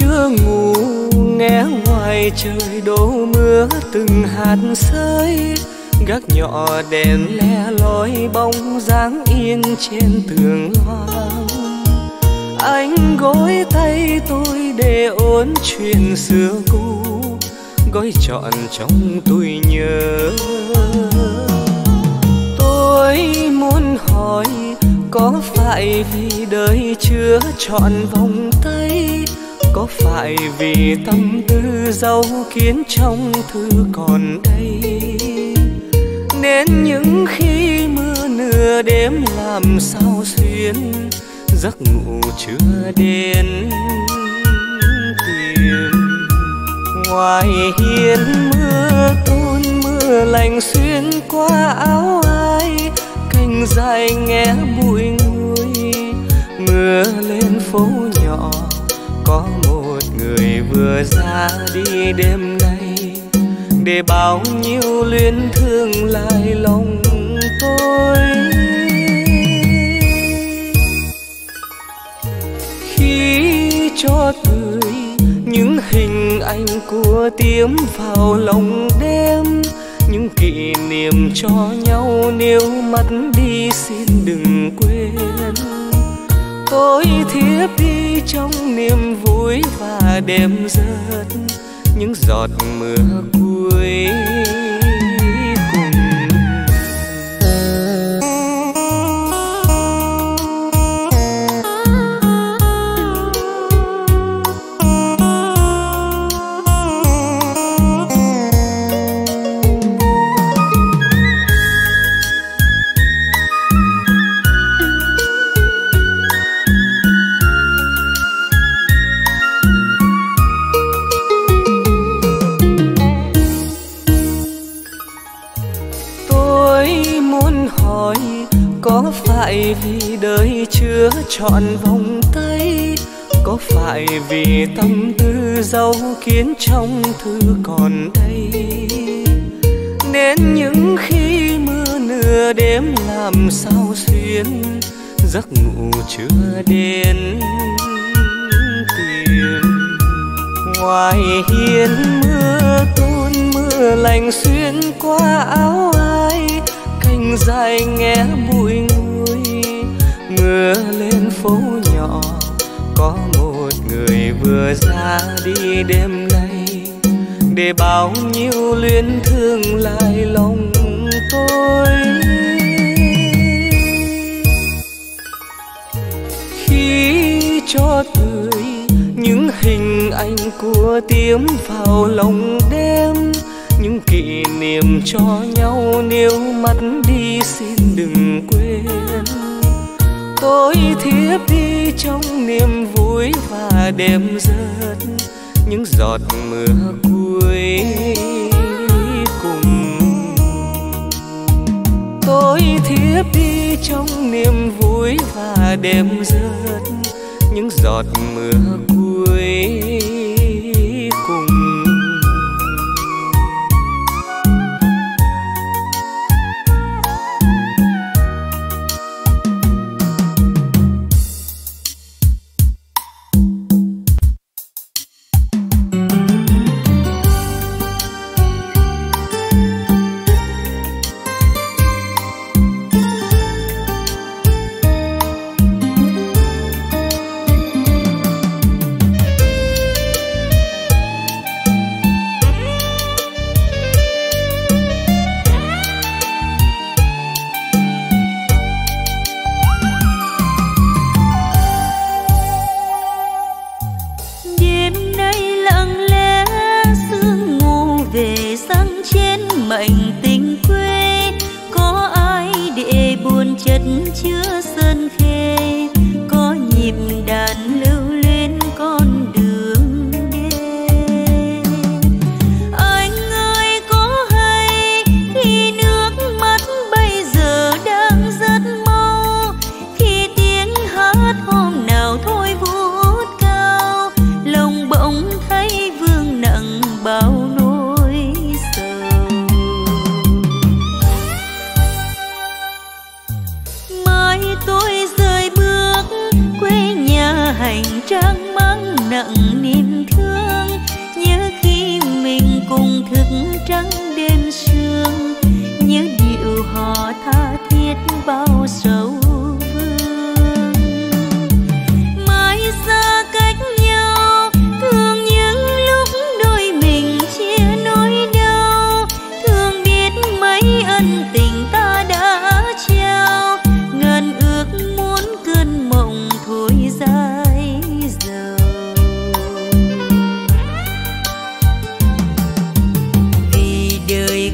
chưa ngủ nghe ngoài trời đổ mưa từng hạt rơi. Gác nhỏ đèn le lói bóng dáng yên trên tường loang. Anh gối tay tôi để ôn chuyện xưa cũ, gói trọn trong tôi nhớ. Tôi muốn hỏi có phải vì đời chưa chọn vòng tay, có phải vì tâm tư dấu kín trong thư còn đây, nên những khi mưa nửa đêm làm sao xuyên giấc ngủ chưa đến tìm. Ngoài hiên mưa tuôn mưa lạnh xuyên qua áo ai, cành dài nghe bụi ngùi. Mưa lên phố nhỏ có một người vừa ra đi đêm nay, để bao nhiêu luyến thương lại lòng tôi. Khi cho tôi những hình ảnh của tím vào lòng đêm, những kỷ niệm cho nhau nếu mất đi xin đừng quên. Tôi thiếp đi trong niềm vui và đêm rớt những giọt mưa cuối. Vì đời chưa chọn vòng tay, có phải vì tâm tư dấu kín trong thư còn đây, nên những khi mưa nửa đêm làm sao xuyên giấc ngủ chưa đến tìm. Ngoài hiên mưa tuôn mưa lạnh xuyên qua áo ai, cành dài nghe bụi ngùi. Mưa lên phố nhỏ có một người vừa ra đi đêm nay, để bao nhiêu luyến thương lại lòng tôi. Khi cho tôi những hình ảnh của tím vào lòng đêm, những kỷ niệm cho nhau nếu mất đi xin đừng quên. Tôi thiếp đi trong niềm vui và đêm rớt những giọt mưa cuối cùng. Tôi thiếp đi trong niềm vui và đêm rớt những giọt mưa cuối cùng. nặng niềm thương, nhớ khi mình cùng thức trắng đêm sương, nhớ điệu hò tha thiết bao sầu vương. Mãi xa cách nhau thương những lúc đôi mình chia nỗi đau, thương biết mấy ân tình ta đã trao, ngàn ước muốn cơn mộng thôi ra.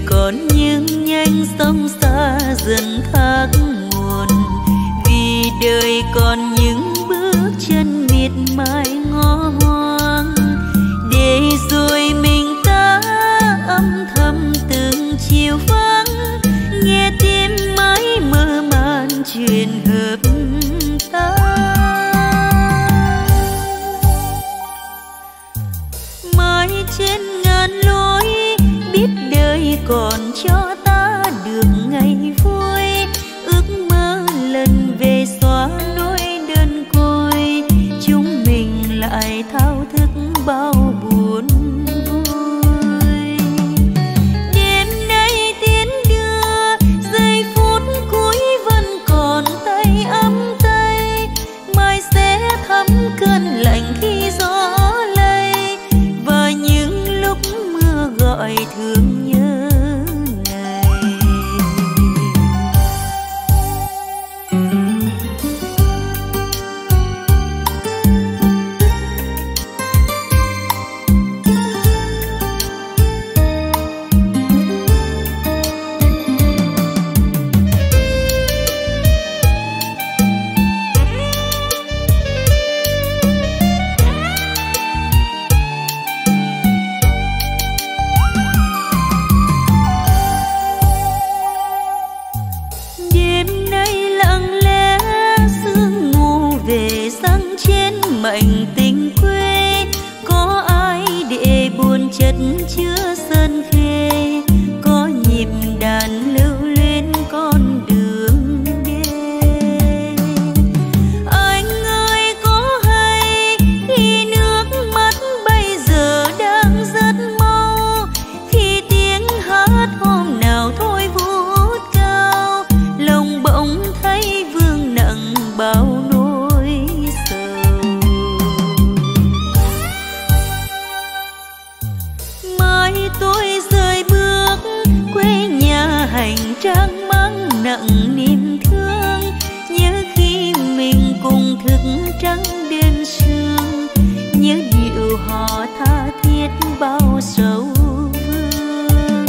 Còn những nhánh sông xa dần thác nguồn, vì đời còn những bước chân miệt mài ngó hoang, để rồi mình ta âm thầm từng chiều vắng, nghe tim mãi mơ màng chuyện hợp ta. Mãi trên ngàn lối còn cho ta được ngày vui, ước mơ lần về xóa nỗi đơn côi, chúng mình lại thao thức bao buồn vui. Đêm nay tiến đưa giây phút cuối vẫn còn tay ấm tay, mai sẽ thấm cơn lạnh khi gió lay, và những lúc mưa gọi thương nhớ. Mệnh tình quê có ai để buồn chất chứa sơn khê, có nhịp đàn lưu lên con đường đêm. Anh ơi có hay khi nước mắt bây giờ đang rất mau, khi tiếng hát hôm nào thôi vút cao, lòng bỗng thấy vương nặng bao hành trang, mang nặng niềm thương, nhớ khi mình cùng thức trắng đêm sương, nhớ điệu hò tha thiết bao sầu vương.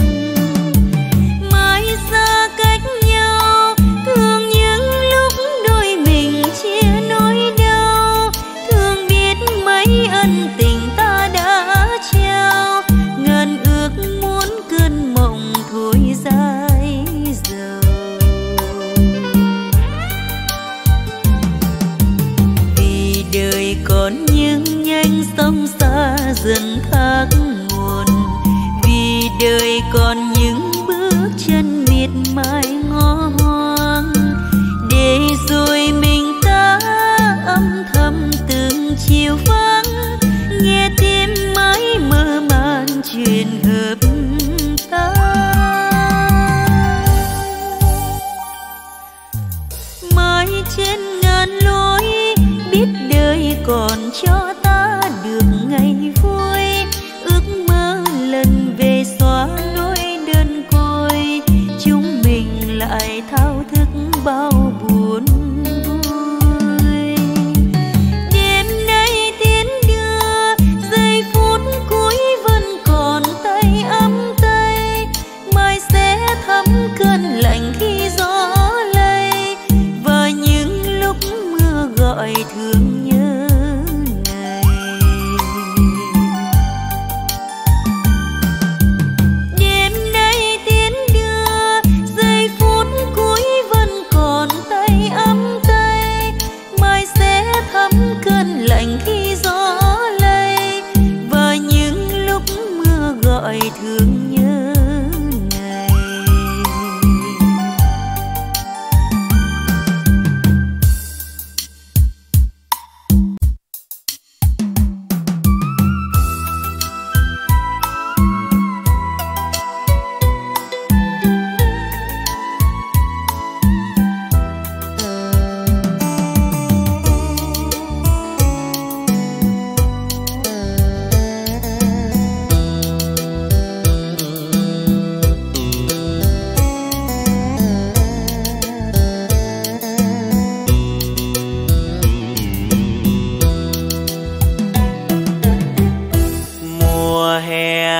Mãi xa cách nhau thương những lúc đôi mình chia nỗi đau, thương biết mấy ân tình ta đã trao, ngàn ước muốn cơn mộng thôi ra. Còn những nhánh sông xa dần thác nguồn, vì đời còn những bước chân miệt mài ngó hoang, để rồi mình ta âm thầm từng chiều vắng, nghe tim mãi mơ màng chuyện hợp ta. Mãi trên ngàn lối biết đời còn cho ta được ngày vui, ước mơ lần về xóa nỗi đơn côi, chúng mình lại thao thức bao buồn vui. Đêm nay tiến đưa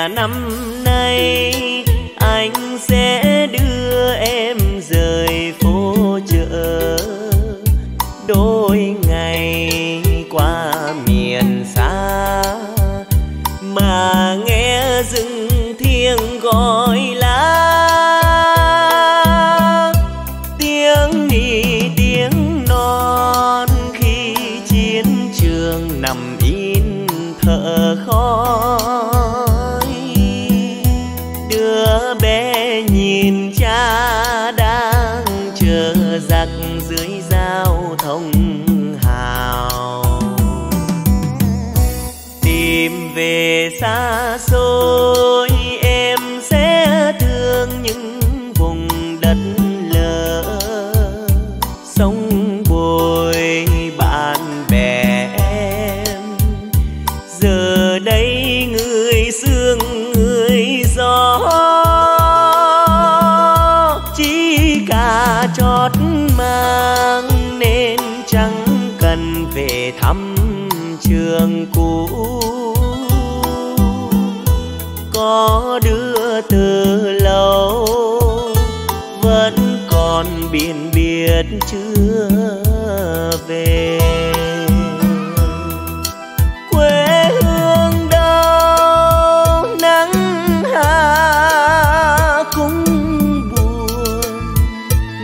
năm nay anh sẽ đưa em rời phố chợ, đôi ngày qua miền xa mà nghe rừng thiêng gọi lá. Tiếng nỉ tiếng non khi chiến trường nằm in thở khói, đứa bé nhìn cha đang chờ giặc dưới giao thông hào. Tìm về xa xôi em sẽ thương những vùng đất lỡ, sông bồi bạn bè em giờ đây người sương người gió. Chỉ cả trót mang nên chẳng cần về thăm trường cũ, có đưa từ lâu vẫn còn biển biệt chưa về. Quê hương đâu nắng hạ cũng buồn,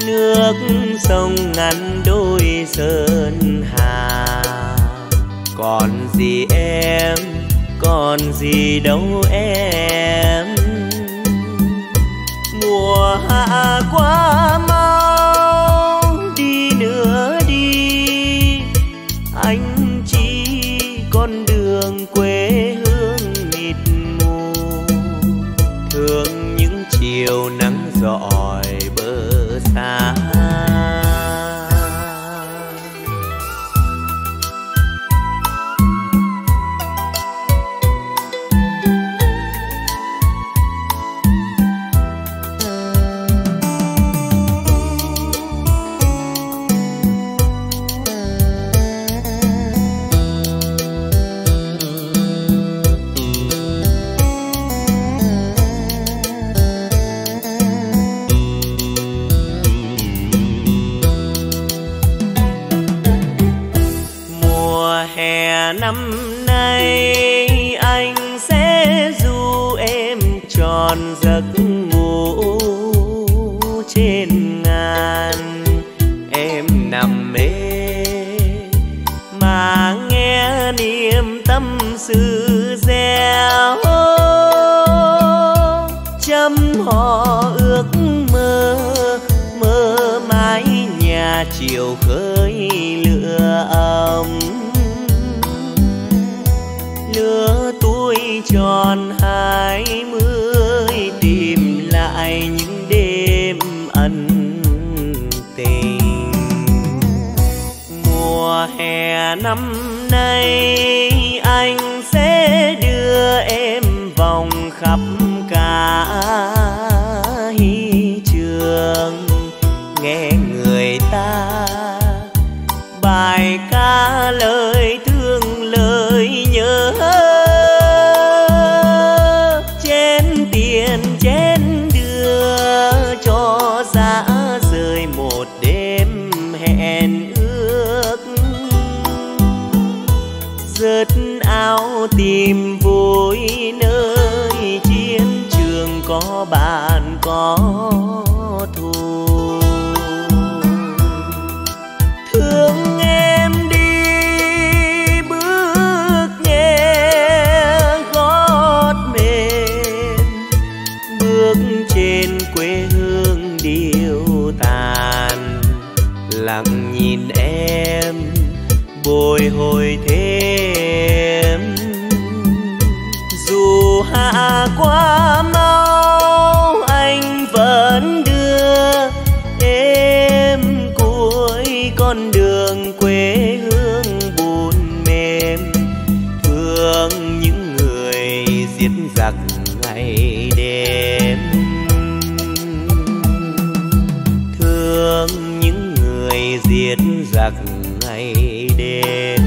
nước sông ngăn đôi sơn hà. Còn gì em, còn gì đâu em, mùa hạ quá mau đi nữa đi, anh chỉ con đường quê hương mịt mù. Thương những chiều nắng rọi bờ xa, năm nay anh sẽ du em tròn giấc ngủ trên ngàn. Em nằm mê mà nghe niềm tâm sự reo, chấm hò ước mơ mơ mái nhà chiều khơi lửa ấm. Lứa tuổi tròn 20 tìm lại những đêm ân tình. Mùa hè năm nay anh sẽ đưa em vòng khắp cả hy trường, nghe người ta bài ca lời thương lời nhớ. Chén tiền chén đưa cho giá rơi một đêm hẹn ước, rớt áo tìm vui nơi chiến trường có bạn có thù. Thương em đi bước nghe gót mềm, bước trên quê hương điêu tàn. Lặng nhìn em bồi hồi thêm, dù hạ quá mau anh vẫn đưa em cuối con đường quê hương buồn mềm. Thương những người giết giặc ngày đêm, thương những người giết giặc ngày đêm.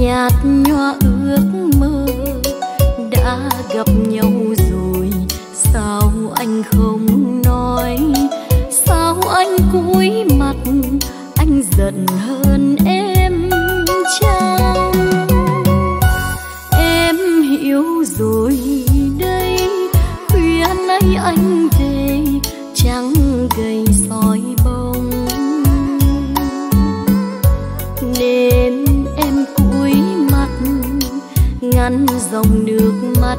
nhạt nhòa ước mơ đã gặp nhau rồi, sao anh không nói, sao anh cúi mặt, anh giận hơn em chăng? Em hiểu rồi đây, khuya nay anh về trắng gầy soi bóng, nên em cúi mặt ngăn dòng nước mắt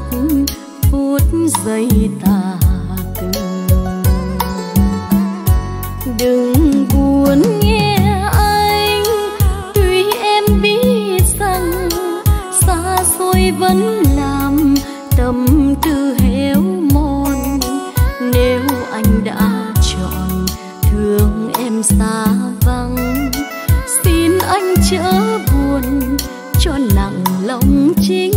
phút giây tà cơn. Đừng buồn nghe anh, tuy em biết rằng xa xôi vẫn làm tâm tư héo mòn, nếu anh đã chọn thương em xa vắng, xin anh chớ buồn cho nặng lòng chính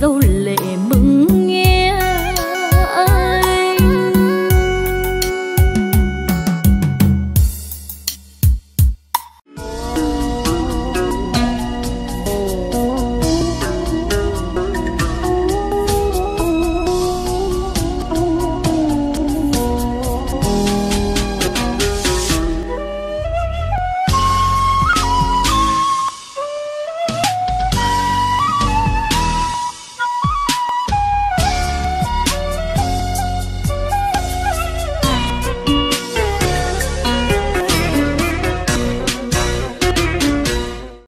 dấu lệ mừng.